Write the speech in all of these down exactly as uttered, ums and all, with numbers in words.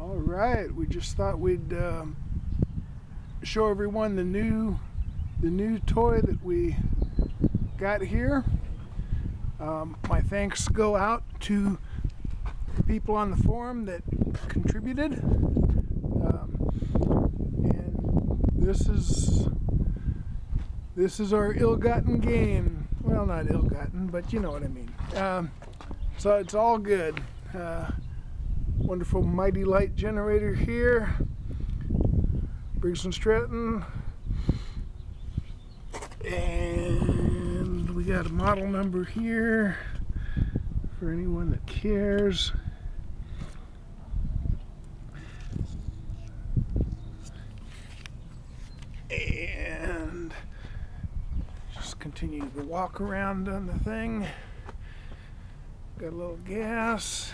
All right, we just thought we'd uh, show everyone the new the new toy that we got here. Um, my thanks go out to the people on the forum that contributed, um, and this is this is our ill-gotten gain. Well, not ill-gotten, but you know what I mean. Um, so it's all good. Uh, wonderful mighty light generator here, Briggs and Stratton, and we got a model number here for anyone that cares. And just continue the walk around on the thing. Got a little gas.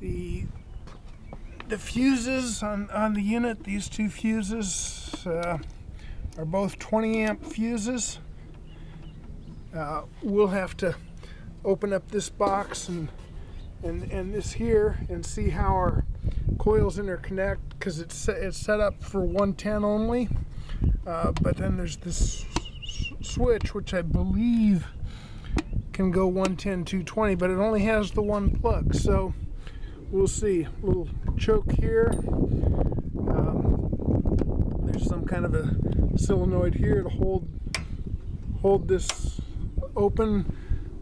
The, the fuses on, on the unit, these two fuses uh, are both twenty amp fuses. Uh, we'll have to open up this box and, and, and this here and see how our coils interconnect, because it's, it's set up for one ten only. Uh, but then there's this switch, which I believe can go one ten, two twenty, but it only has the one plug. So we'll see. A little choke here. Um, there's some kind of a solenoid here to hold hold this open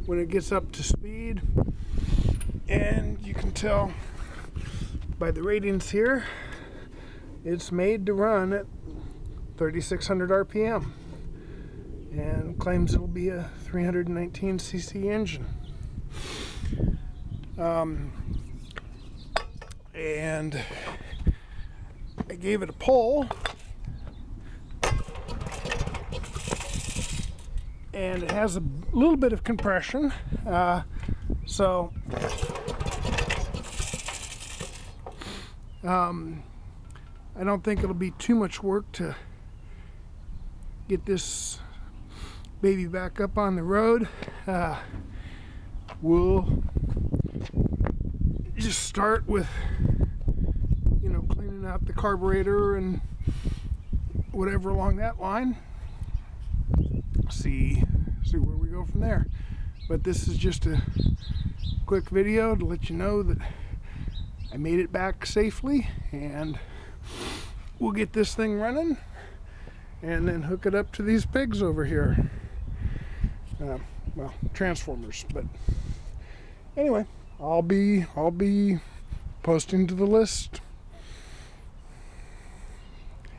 when it gets up to speed. And you can tell by the ratings here, it's made to run at thirty-six hundred R P M and claims it'll be a three nineteen c c engine. Um, And I gave it a pull, and it has a little bit of compression. Uh, so um, I don't think it'll be too much work to get this baby back up on the road. Uh, we'll just start with, you know, cleaning out the carburetor and whatever along that line. See, see where we go from there. But this is just a quick video to let you know that I made it back safely, and we'll get this thing running and then hook it up to these pegs over here. Uh, well, transformers, but anyway. I'll be, I'll be posting to the list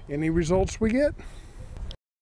any results we get.